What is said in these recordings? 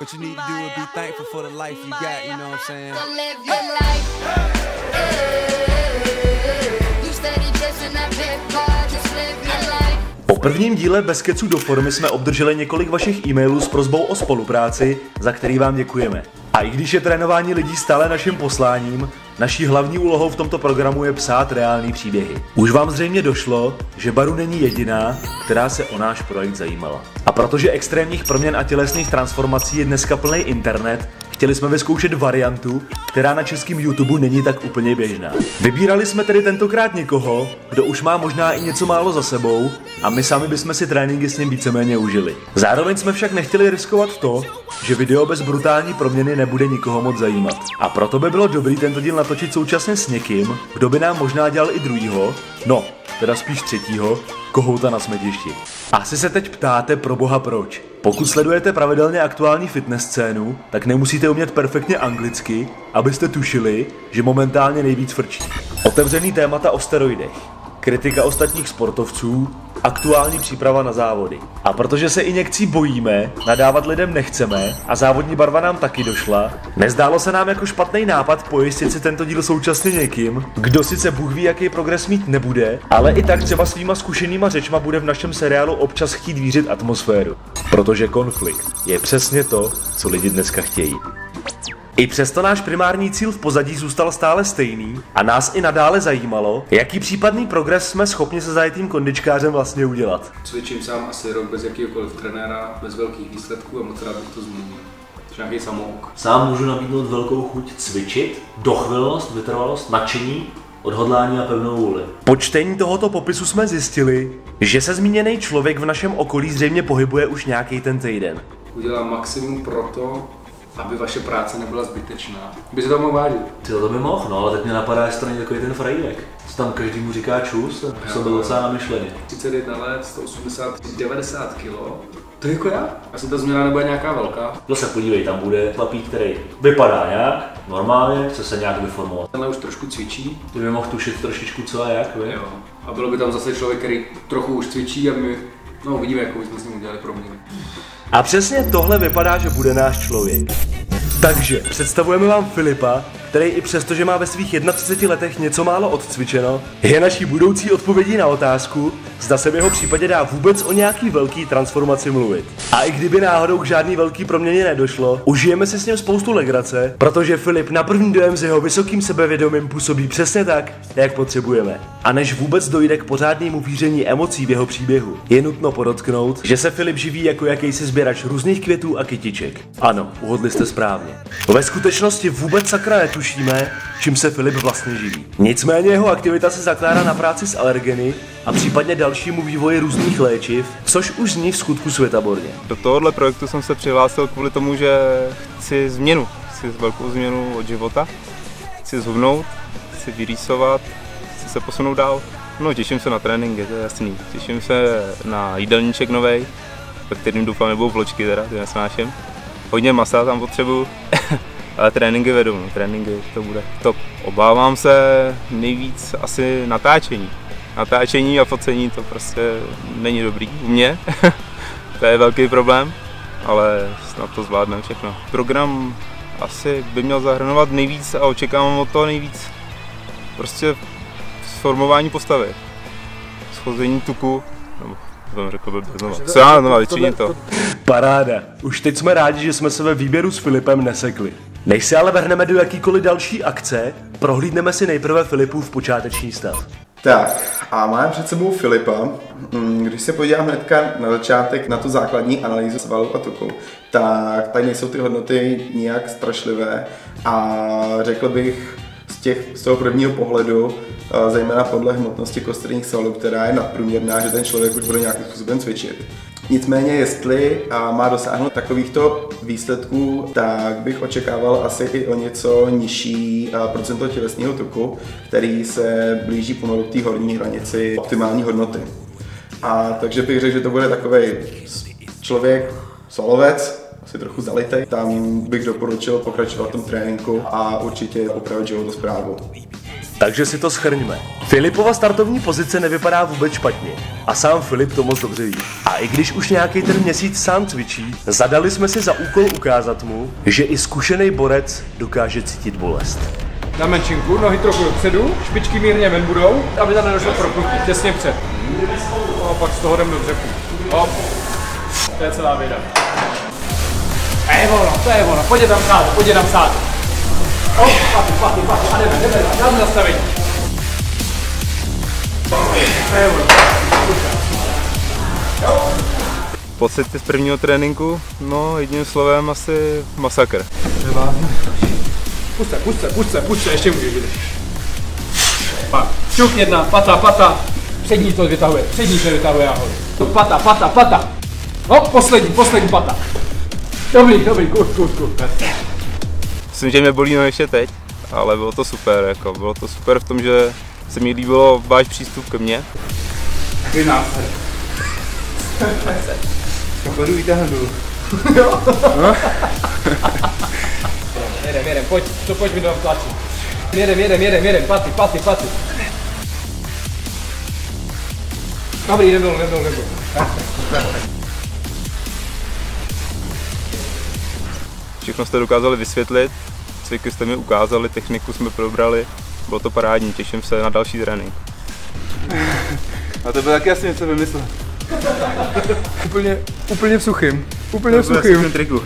What you need to do is be thankful for the life you got, you know what I'm saying? So live your life. You steady chasing that big car, just live your life. Po prvním díle Bez keću do formy jsme obdrželi několik vašich e-mailů s prosbou o spolupráci, za který vám děkujeme. A i když je trénování lidí stále naším posláním, naší hlavní úlohou v tomto programu je psát reální příběhy. Už vám zřejmě došlo, že Baru není jediná, která se o náš projekt zajímala. A protože extrémních proměn a tělesných transformací je dneska plný internet, chtěli jsme vyzkoušet variantu, která na českém YouTube není tak úplně běžná. Vybírali jsme tedy tentokrát někoho, kdo už má možná i něco málo za sebou a my sami bychom si tréninky s ním víceméně užili. Zároveň jsme však nechtěli riskovat to, že video bez brutální proměny nebude nikoho moc zajímat. A proto by bylo dobrý tento díl natočit současně s někým, kdo by nám možná dělal i druhýho, no, teda spíš třetího, kohouta na smetišti. Asi se teď ptáte pro boha proč. Pokud sledujete pravidelně aktuální fitness scénu, tak nemusíte umět perfektně anglicky, abyste tušili, že momentálně nejvíc frčí. Otevřený témata o steroidech, kritika ostatních sportovců, aktuální příprava na závody. A protože se injekcí bojíme, nadávat lidem nechceme a závodní barva nám taky došla, nezdálo se nám jako špatný nápad pojistit si tento díl současně někým, kdo sice Bůh ví, jaký progres mít nebude, ale i tak třeba svýma zkušenýma řečma bude v našem seriálu občas chtít vířit atmosféru. Protože konflikt je přesně to, co lidi dneska chtějí. I přesto náš primární cíl v pozadí zůstal stále stejný a nás i nadále zajímalo, jaký případný progres jsme schopni se zajetým kondičkářem vlastně udělat. Cvičím sám asi rok bez jakýhokoliv trenéra, bez velkých výsledků a moc rád bych to změnil. Nějaký samouk. Sám můžu nabídnout velkou chuť cvičit, dochvilnost, vytrvalost, nadšení, odhodlání a pevnou vůli. Po čtení tohoto popisu jsme zjistili, že se zmíněný člověk v našem okolí zřejmě pohybuje už nějaký ten týden. Udělám maximum proto, aby vaše práce nebyla zbytečná. By se to mohl vážit. Ty to by mohl, no, ale teď mě napadá, jestli to není takový ten frajírek. Co tam každému říká čus, to bylo docela namyšlený. 31 let, 180, 90 kg. To je jako já. Asi ta změna nebude nějaká velká. Zase podívej, tam bude chlapík, který vypadá nějak, normálně, chce se nějak vyformovat. Tenhle už trošku cvičí. Ty by mohl tušit trošičku co a jak, jo. A bylo by tam zase člověk, který trochu už cvičí a my, no, uvidíme, jakou jsme s ním udělali proměnu. A přesně tohle vypadá, že bude náš člověk. Takže představujeme vám Filipa, který i přesto, že má ve svých 31 letech něco málo odcvičeno, je naší budoucí odpovědí na otázku, zda se v jeho případě dá vůbec o nějaký velký transformaci mluvit. A i kdyby náhodou k žádný velký proměně nedošlo, užijeme si s ním spoustu legrace, protože Filip na první dojem s jeho vysokým sebevědomím působí přesně tak, jak potřebujeme. A než vůbec dojde k pořádnému víření emocí v jeho příběhu, je nutno podotknout, že se Filip živí jako jakýsi sběrač různých květů a kytiček. Ano, uhodli jste správně. Ve skutečnosti vůbec sakra netušíme, čím se Filip vlastně živí. Nicméně jeho aktivita se zakládá na práci s alergeny a případně dalšímu vývoji různých léčiv, což už zní v skutku světaborně. Do tohohle projektu jsem se přihlásil kvůli tomu, že chci změnu. Chci velkou změnu od života, chci zhubnout, chci vyrýsovat, chci se posunout dál. No, těším se na tréninky, to je jasný. Těším se na jídelníček novej, ve kterým doufám nebudou vločky teda, ty nesnáším. Hodně masa tam potřebuju, ale tréninky vedu, no, tréninky to bude top. Obávám se nejvíc asi natáčení. Natáčení a focení to prostě není dobrý u mě, to je velký problém, ale snad to zvládneme všechno. Program asi by měl zahrnovat nejvíc a očekávám od toho nejvíc prostě sformování postavy, schození tuku, nebo to. Paráda, už teď jsme rádi, že jsme se ve výběru s Filipem nesekli. Než se ale vrhneme do jakýkoliv další akce, prohlídneme si nejprve Filipův počáteční stav. Tak a máme před sebou Filipa. Když se podívám hnedka na začátek na tu základní analýzu svalů a tuku, tak tady nejsou ty hodnoty nijak strašlivé a řekl bych z toho prvního pohledu, zejména podle hmotnosti kostrních svalů, která je nadprůměrná, že ten člověk už bude nějakým způsobem cvičit. Nicméně, jestli má dosáhnout takovýchto výsledků, tak bych očekával asi i o něco nižší procento tělesního tuku, který se blíží pomalu k té horní hranici optimální hodnoty. A takže bych řekl, že to bude takový člověk svalovec, asi trochu zalitej. Tam bych doporučil pokračovat v tom tréninku a určitě opravit životosprávu. Takže si to shrňme. Filipova startovní pozice nevypadá vůbec špatně a sám Filip to moc dobře ví. A i když už nějaký ten měsíc sám cvičí, zadali jsme si za úkol ukázat mu, že i zkušený borec dokáže cítit bolest. Dáme činku, nohy trochu dopředu, špičky mírně ven budou, aby tam nedošlo propnutí, těsně před. A pak z toho jdem do břeku. Hop. To je celá věda. To je ono, pojď tam sádu, pojď tam sádu. Hop, patu, a jdeme, dáme zastavení. To je ono. Pocity z prvního tréninku? No, jedním slovem asi masakr. Pusť se, ještě můžeš vidět. Pak, čuk jedna, pata, přední to vytahuje, ahoj. Pata. No, poslední pata. Dobrý, good. Myslím, že mě bolí no ještě teď, ale bylo to super, jako, bylo to super v tom, že se mi líbilo váš přístup ke mně. Podu vytáhnu. Jo. Jedem, pojď mi do vtlačit. Jedem, paty. Dobrý, jdem dolů. Všechno jste dokázali vysvětlit, cviky jste mi ukázali, techniku jsme probrali, bylo to parádní, těším se na další trénink. A to bylo taky asi něco vymyslet. Úplně v suchým, triku.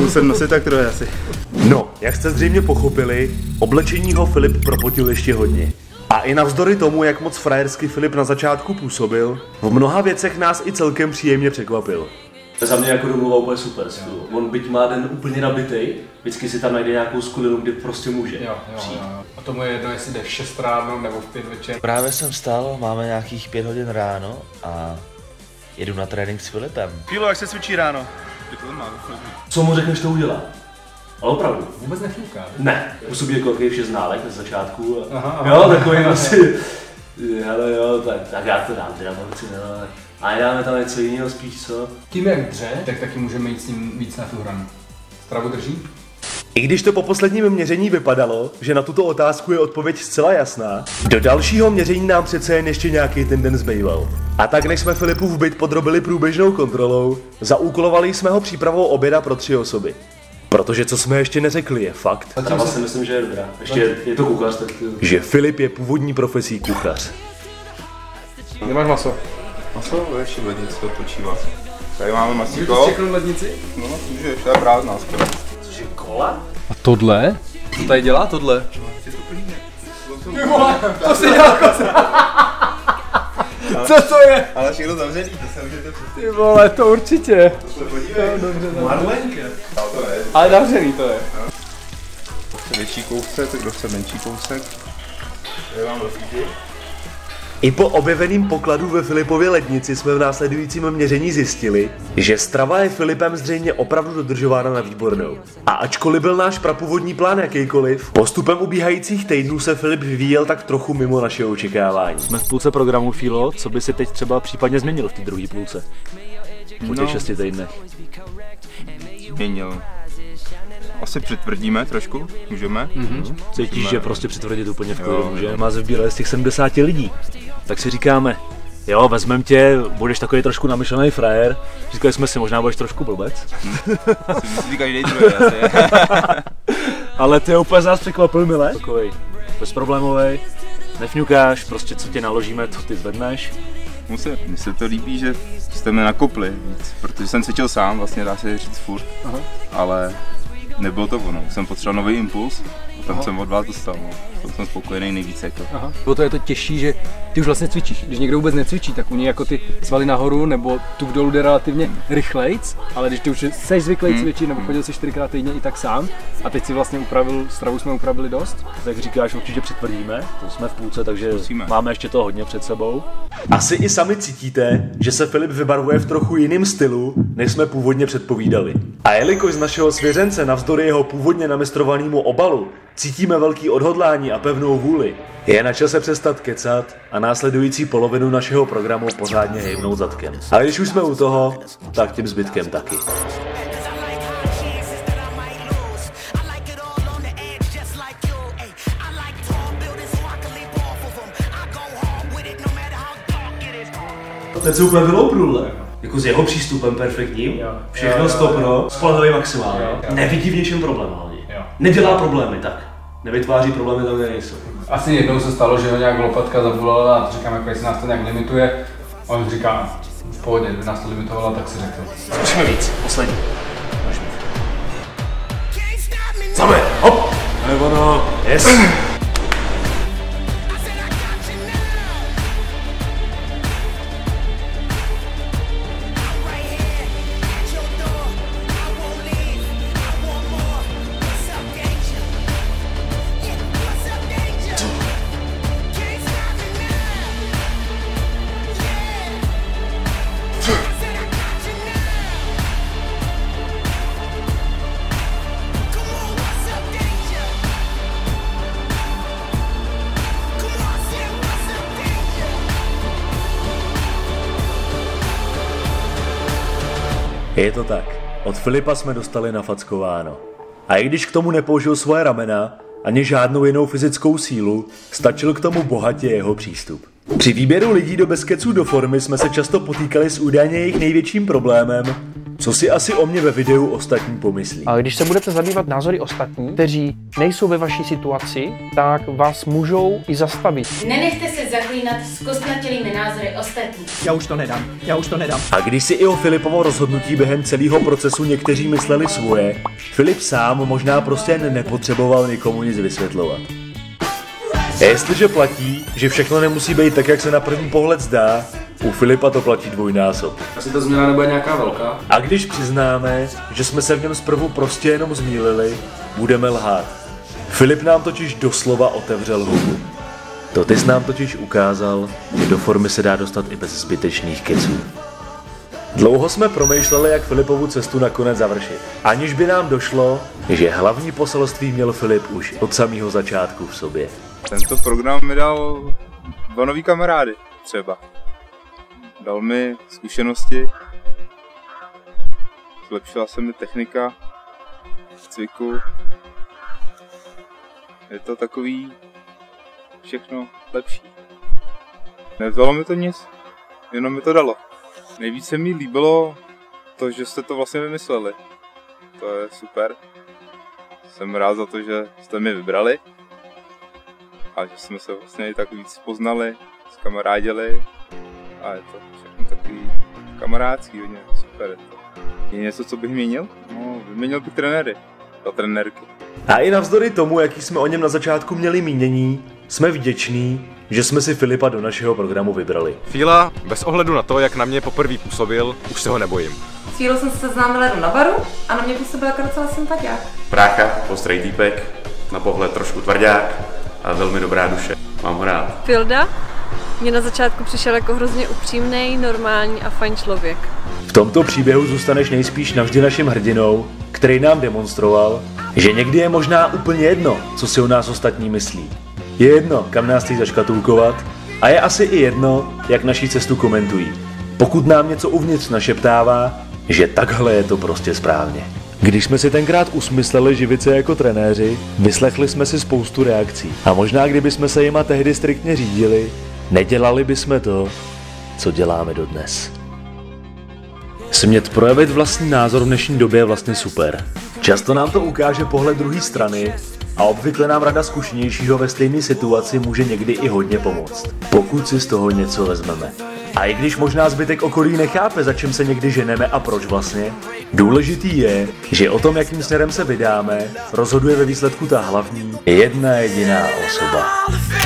Musím nosit tak troje asi. No, jak jste zřejmě pochopili, oblečení ho Filip propotil ještě hodně. A i navzdory tomu, jak moc frajersky Filip na začátku působil, v mnoha věcech nás i celkem příjemně překvapil. To za mě jako domluva úplně super. Jo. On byť má den úplně nabitej, vždycky si tam najde nějakou skulinu, kde prostě může přijít. Jo. A tomu je jedno, jestli jde v 6 ráno nebo v 5 večer. Právě jsem vstal, máme nějakých 5 hodin ráno a jedu na trénink s Filipem. Filo, jak se cvičí ráno? Co mu řekneš, to udělá. Ale opravdu. Vůbec nechluká. Ne. Působí jako takový všeználek ze začátku. Jo, takový asi. Jo, tak já to dám, teda moci ne. A dáme tam něco jiného spíš, co? Tím jak dře, tak taky můžeme jít s ním víc na tu hranu. Stravu drží? I když to po posledním měření vypadalo, že na tuto otázku je odpověď zcela jasná, do dalšího měření nám přece jen ještě nějaký ten den zbýval. A tak než jsme Filipův byt podrobili průběžnou kontrolou, zaúkolovali jsme ho přípravou oběda pro 3 osoby. Protože co jsme ještě neřekli je fakt. Trava si myslím, že je dobrá. Ještě je to kuchař. Tak že Filip je původní profesí kuchař. Nemáš maso? Maso ještě v lednici odpočívá. Tady máme masíko. Můžeš čeknout lednici? No, můžeš, to je prázdná. Což je kola? A tohle? Co tady dělá tohle? To si dělá kosa! Co to je? Ale všechno zavřený, to se můžete přestat. Ty vole, to určitě. To se podívej. Marlenka. Ale zavřený to je. Kdo chce větší kousek, kdo chce menší kousek. Tady mám rozkýty. I po objeveném pokladu ve Filipově lednici jsme v následujícím měření zjistili, že strava je Filipem zřejmě opravdu dodržována na výbornou. A ačkoliv byl náš prapůvodní plán jakýkoliv, postupem ubíhajících týdnů se Filip vyvíjel tak trochu mimo našeho očekávání. Jsme v půlce programu, Filo, co by si teď třeba případně změnil v té druhé půlce? Po těch 6 týdnech. Změnil. Asi přitvrdíme trošku, můžeme. Cítíš, že prostě přitvrdit úplně v klidu, že? Nás vybírali z těch 70 lidí. Tak si říkáme, jo, vezmem tě, budeš takový trošku namyšlený frajer. Říkali jsme si, možná budeš trošku blbec. Ale ty úplně z nás překvapil, milé. Takovej bezproblémovej, nefňukáš, prostě co tě naložíme, to ty zvedneš. Mně se to líbí, že jste mě nakopli víc, protože jsem cvičil sám, vlastně dá se říct furt. Aha. Ale nebylo to ono, jsem potřeboval nový impuls a tam jsem od vás dostal, no. Jsem spokojený nejvíce. Bylo to je to těžší, že ty už vlastně cvičíš, když někdo vůbec necvičí, tak u něj jako ty svaly nahoru nebo tuk dolů jde relativně rychlejc, ale když ty už jsi zvyklý cvičit nebo chodil jsi 4x týdně i tak sám a teď si vlastně upravil, stravu jsme upravili dost. Tak říkáš, určitě přitvrdíme, to jsme v půlce, takže musíme. Máme ještě toho hodně před sebou. Asi i sami cítíte, že se Filip vybarvuje v trochu jiném stylu, než jsme původně předpovídali. A jelikož z našeho svěřence navzdory jeho původně namistrovanému obalu cítíme velký odhodlání a pevnou vůli, je na čase přestat kecat a následující polovinu našeho programu pořádně hejbnout zadkem. A když už jsme u toho, tak tím zbytkem taky. ten se úplně vyloupnul, jako s jeho přístupem perfektním, jo. Všechno stopro, spadl maximálně, nevidí v něčem problém hlavně, nedělá problémy tak, nevytváří problémy tam, kde nejsou. Asi jednou se stalo, že ho nějak lopatka zavolala a říkám, jak se nás to nějak limituje, on říká, v pohodě, kdyby nás to limitovala, tak si řekl. Zkusíme víc, poslední. Same, hop! Nebo no, yes! Je to tak, od Filipa jsme dostali nafackováno. A i když k tomu nepoužil svoje ramena, ani žádnou jinou fyzickou sílu, stačil k tomu bohatě jeho přístup. Při výběru lidí do Bez keců do formy jsme se často potýkali s údajně jejich největším problémem, co si asi o mě ve videu ostatní pomyslí. A když se budete zabývat názory ostatních, kteří nejsou ve vaší situaci, tak vás můžou i zastavit. Nenechte se zaklínat zkostnatělými názory ostatních. Já už to nedám, já už to nedám. A když si i o Filipovo rozhodnutí během celého procesu někteří mysleli svoje, Filip sám možná prostě jen nepotřeboval nikomu nic vysvětlovat. A jestliže platí, že všechno nemusí být tak, jak se na první pohled zdá, u Filipa to platí dvojnásob. Asi ta změna nebude nějaká velká. A když přiznáme, že jsme se v něm zprvu prostě jenom zmýlili, budeme lhát. Filip nám totiž doslova otevřel hubu. To ty jsi nám totiž ukázal, že do formy se dá dostat i bez zbytečných keců. Dlouho jsme promýšleli, jak Filipovu cestu nakonec završit, aniž by nám došlo, že hlavní poselství měl Filip už od samého začátku v sobě. Tento program mi dal dva nový kamarády, třeba. Dal mi zkušenosti, zlepšila se mi technika cviku. Je to takový všechno lepší. Nevzalo mi to nic, jenom mi to dalo. Nejvíc se mi líbilo to, že jste to vlastně vymysleli. To je super. Jsem rád za to, že jste mi vybrali. A že jsme se vlastně i tak víc poznali, zkamarádili. A je to všechno takový kamarádský, hodně super. Je to. Je něco, co bych měnil? No, vyměnil bych trenéry. Za trenérky. A i navzdory tomu, jaký jsme o něm na začátku měli mínění, jsme vděční, že jsme si Filipa do našeho programu vybrali. Fíla, bez ohledu na to, jak na mě poprvé působil, už se ho nebojím. S Fílou jsem se seznámila na baru a na mě působila jako docela sympatiák. Prácha, ostrý týpek, na pohled trošku tvrdák a velmi dobrá duše. Mám ho rád. Filda? Mně na začátku přišel jako hrozně upřímný, normální a fajn člověk. V tomto příběhu zůstaneš nejspíš navždy naším hrdinou, který nám demonstroval, že někdy je možná úplně jedno, co si o nás ostatní myslí. Je jedno, kam nás chtějí zaškatulkovat a je asi i jedno, jak naši cestu komentují. Pokud nám něco uvnitř našeptává, že takhle je to prostě správně. Když jsme si tenkrát usmysleli živit se jako trenéři, vyslechli jsme si spoustu reakcí. A možná kdyby jsme se jima tehdy striktně řídili, nedělali bychom to, co děláme dodnes. Smět projevit vlastní názor v dnešní době je vlastně super. Často nám to ukáže pohled druhé strany a obvykle nám rada zkušenějšího ve stejné situaci může někdy i hodně pomoct, pokud si z toho něco vezmeme. A i když možná zbytek okolí nechápe, za čím se někdy ženeme a proč vlastně, důležitý je, že o tom, jakým směrem se vydáme, rozhoduje ve výsledku ta hlavní jedna jediná osoba.